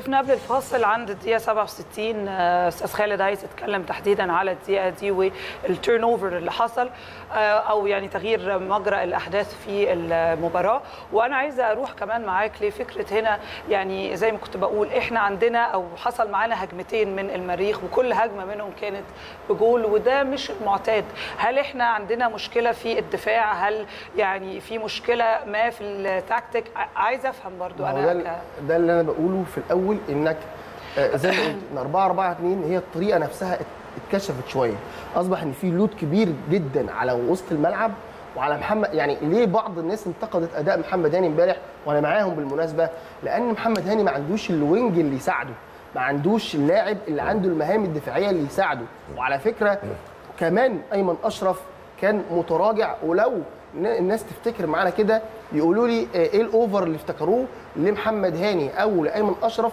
شفنا قبل الفاصل عند الدقيقة 67 استاذ خالد عايز يتكلم تحديدا على الدقيقة دي والتيرن اوفر اللي حصل او يعني تغيير مجرى الاحداث في المباراة، وانا عايزة اروح كمان معاك لفكرة هنا. يعني زي ما كنت بقول احنا عندنا او حصل معانا هجمتين من المريخ وكل هجمة منهم كانت بجول، وده مش المعتاد. هل احنا عندنا مشكلة في الدفاع؟ هل يعني في مشكلة ما في التكتيك؟ عايزة افهم برضو انا ده اللي انا بقوله في الاول، انك زي ما قلت ان 4-4-2 هي الطريقه نفسها اتكشفت شويه، اصبح ان في لود كبير جدا على وسط الملعب وعلى محمد. يعني ليه بعض الناس انتقدت اداء محمد هاني امبارح وانا معاهم بالمناسبه؟ لان محمد هاني ما عندوش الوينج اللي يساعده، ما عندوش اللاعب اللي عنده المهام الدفاعيه اللي يساعده. وعلى فكره كمان ايمن اشرف كان متراجع، ولو الناس تفتكر معانا كده يقولوا لي ايه الاوفر اللي افتكروه لمحمد هاني او لايمن اشرف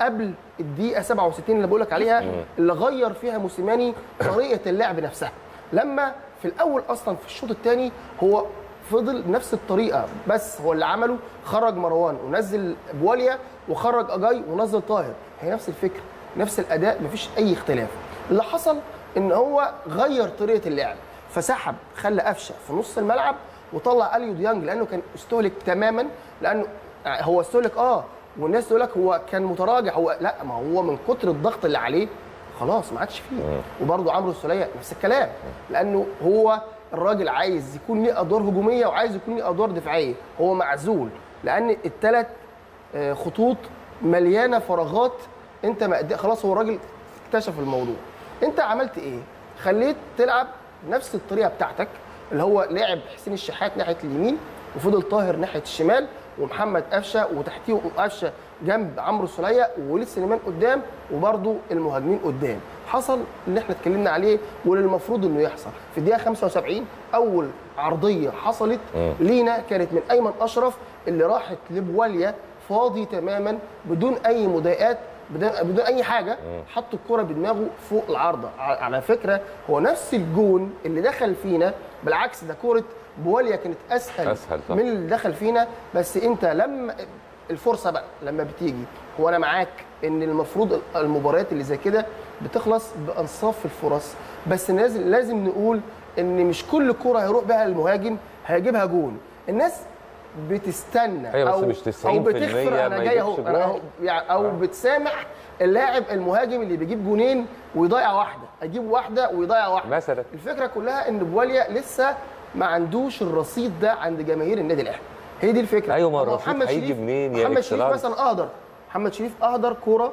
قبل الدقيقه 67 اللي بقول لك عليها، اللي غير فيها موسيماني طريقه اللعب نفسها. لما في الاول اصلا في الشوط الثاني هو فضل نفس الطريقه، بس هو اللي عمله خرج مروان ونزل بواليا وخرج اجاي ونزل طاهر، هي نفس الفكره نفس الاداء مفيش اي اختلاف. اللي حصل ان هو غير طريقه اللعب، فسحب خلى قفشه في نص الملعب وطلع اليو ديانج لانه كان استهلك تماما، لانه هو استهلك والناس تقول لك هو كان متراجع، هو لا، ما هو من كتر الضغط اللي عليه خلاص ما عادش فيه. وبرده عمرو السوليه نفس الكلام، لانه هو الراجل عايز يكون ليه ادوار هجوميه وعايز يكون ليه ادوار دفاعيه، هو معزول لان الثلاث خطوط مليانه فراغات. انت خلاص هو الراجل اكتشف الموضوع. انت عملت ايه؟ خليت تلعب نفس الطريقه بتاعتك اللي هو لاعب حسين الشحات ناحيه اليمين وفضل طاهر ناحيه الشمال ومحمد قفشه وتحتيه قفشه جنب عمرو السوليه ووليد سليمان قدام وبرده المهاجمين قدام. حصل اللي احنا اتكلمنا عليه واللي المفروض انه يحصل في الدقيقه 75. اول عرضيه حصلت لينا كانت من ايمن اشرف اللي راحت لبواليا فاضي تماما بدون اي مضايقات بدون اي حاجه، حط الكره بدماغه فوق العارضه. على فكره هو نفس الجون اللي دخل فينا، بالعكس ده كره بواليا كانت اسهل من اللي دخل فينا. بس انت لما الفرصه بقى لما بتيجي، هو انا معاك ان المفروض المباريات اللي زي كده بتخلص بانصاف الفرص، بس لازم نقول ان مش كل كره هيروح بها المهاجم هيجيبها جون. الناس بتستنى او بتغفر انا جاي اهو او بتسامح اللاعب المهاجم اللي بيجيب جونين ويضيع واحده، اجيب واحده ويضيع واحده مثلا. الفكره كلها ان بواليا لسه ما عندوش الرصيد ده عند جماهير النادي الاهلي، هي دي الفكره. ايوه، ما محمد شريف منين يعني؟ محمد شريف مثلا اهدر، محمد شريف اهدر كوره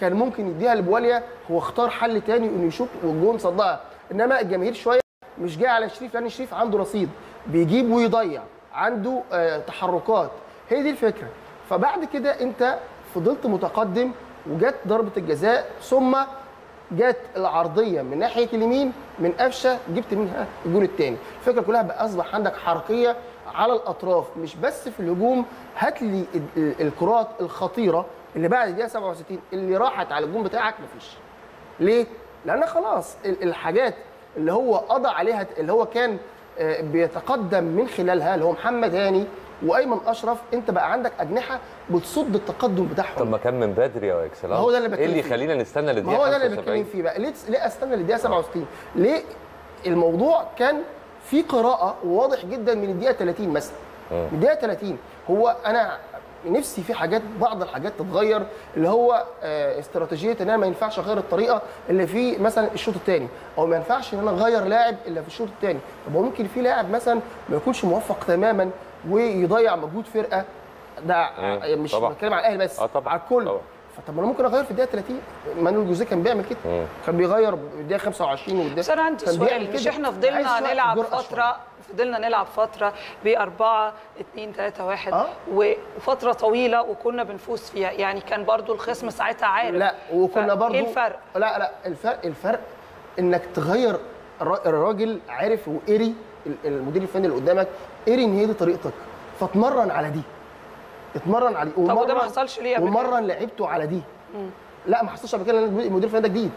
كان ممكن يديها لبواليا، هو اختار حل تاني انه يشوط والجون صدها. انما الجماهير شويه مش جايه على شريف لان شريف عنده رصيد بيجيب ويضيع، عنده تحركات، هي دي الفكره. فبعد كده انت فضلت متقدم وجت ضربه الجزاء، ثم جت العرضيه من ناحيه اليمين من قفشه جبت منها الجون الثاني. الفكره كلها بقى اصبح عندك حركيه على الاطراف مش بس في الهجوم. هات لي الكرات الخطيره اللي بعد الدقيقه 67 اللي راحت على الجون بتاعك، مفيش. ليه؟ لان خلاص الحاجات اللي هو قضى عليها اللي هو كان بيتقدم من خلالها اللي هو محمد هاني وايمن اشرف، انت بقى عندك اجنحه بتصد التقدم بتاعهم. طب ما كان من بدري يا اكسلان، هو ده اللي بتكلم فيه. ايه اللي يخلينا نستنى للدقيقه 75؟ هو ده اللي بتكلم فيه بقى، ليه استنى للدقيقه 67؟ ليه؟ الموضوع كان في قراءه واضح جدا من الدقيقه 30 مثلا. من الدقيقه 30 هو انا نفسي في حاجات، بعض الحاجات تتغير، اللي هو استراتيجيه ان انا ما ينفعش اغير الطريقه اللي في مثلا الشوط الثاني، او ما ينفعش ان انا اغير لاعب الا في الشوط الثاني. طب هو ممكن في لاعب مثلا ما يكونش موفق تماما ويضيع مجهود فرقه، ده مش بتكلم على الاهلي بس، على الكل طبعا. فطب انا ممكن اغير في الدقيقه 30، مانويل جوزيه كان بيعمل كده، كان بيغير في الدقيقه 25 والدقيقه. بس انا عندي سؤال، مش احنا فضلنا نلعب فتره ب 4-2-3-1 وفتره طويله وكنا بنفوز فيها، يعني كان برضو الخصم ساعتها عارف. لا وكنا برضو ايه الفرق؟ لا الفرق انك تغير. الراجل عارف وقري، المدير الفني اللي قدامك قري ان هي دي طريقتك، فاتمرن على دي، اتمرن عليه. طب وده ما حصلش ليه؟ ومرن لعبته على دي. لا ما حصلش قبل كده، المدير الفني ده جديد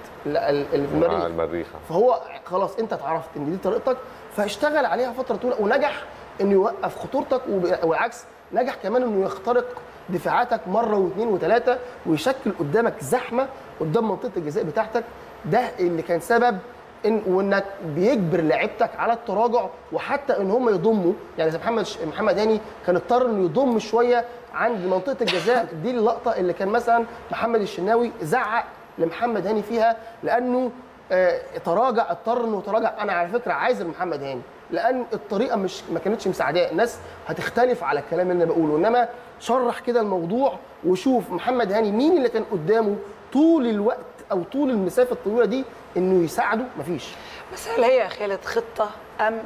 المريخ، فهو خلاص انت اتعرفت ان دي طريقتك فاشتغل عليها فتره طويله، ونجح انه يوقف خطورتك، والعكس نجح كمان انه يخترق دفاعاتك مره واثنين وثلاثه ويشكل قدامك زحمه قدام منطقه الجزاء بتاعتك. ده اللي كان سبب ان وانك بيجبر لعيبتك على التراجع وحتى ان هم يضموا، يعني زي محمد هاني كان اضطر انه يضم شويه عند منطقه الجزاء. دي اللقطه اللي كان مثلا محمد الشناوي زعق لمحمد هاني فيها لانه تراجع، اضطر انه يتراجع. انا على فكره عايز محمد هاني لان الطريقه ما كانتش مساعداه. الناس هتختلف على الكلام اللي انا بقوله، انما شرح كده الموضوع وشوف محمد هاني مين اللي كان قدامه طول الوقت او طول المسافه الطويله دي انه يساعده. مفيش. بس هل هي خيالة خطه ام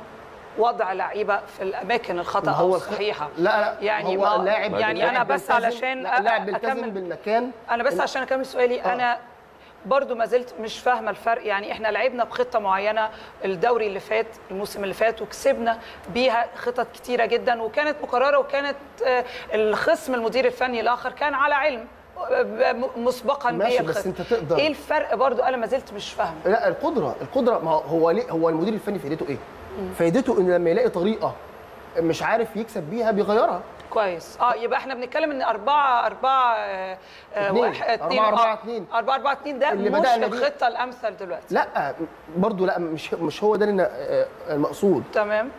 وضع لعيبه في الاماكن الخطا او الصحيحه؟ لا يعني هو اللاعب يعني انا بس علشان اللاعب بيلتزم بالمكان. انا بس عشان اكمل سؤالي انا برضو ما زلت مش فاهمه الفرق. يعني احنا لعبنا بخطه معينه الدوري اللي فات، الموسم اللي فات، وكسبنا بيها خطط كتيره جدا وكانت مكرره، وكانت الخصم المدير الفني الاخر كان على علم مسبقا بيه. بس انت تقدر ايه الفرق؟ برضو انا ما زلت مش فاهمه. لا القدره ما هو ليه هو المدير الفني فايدته ايه؟ فايدته ان لما يلاقي طريقه مش عارف يكسب بيها بيغيرها. كويس. يبقى احنا بنتكلم ان 4-4-2 ده مش الخطه الامثل دلوقتي. لا برضو لا مش هو ده اللي المقصود. تمام.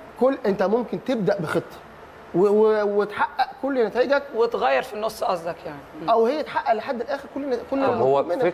انت ممكن تبدا بخطه وتحقق كل نتائجك وتغير في النص قصدك يعني، او هي تحقق لحد الاخر كل هو منها.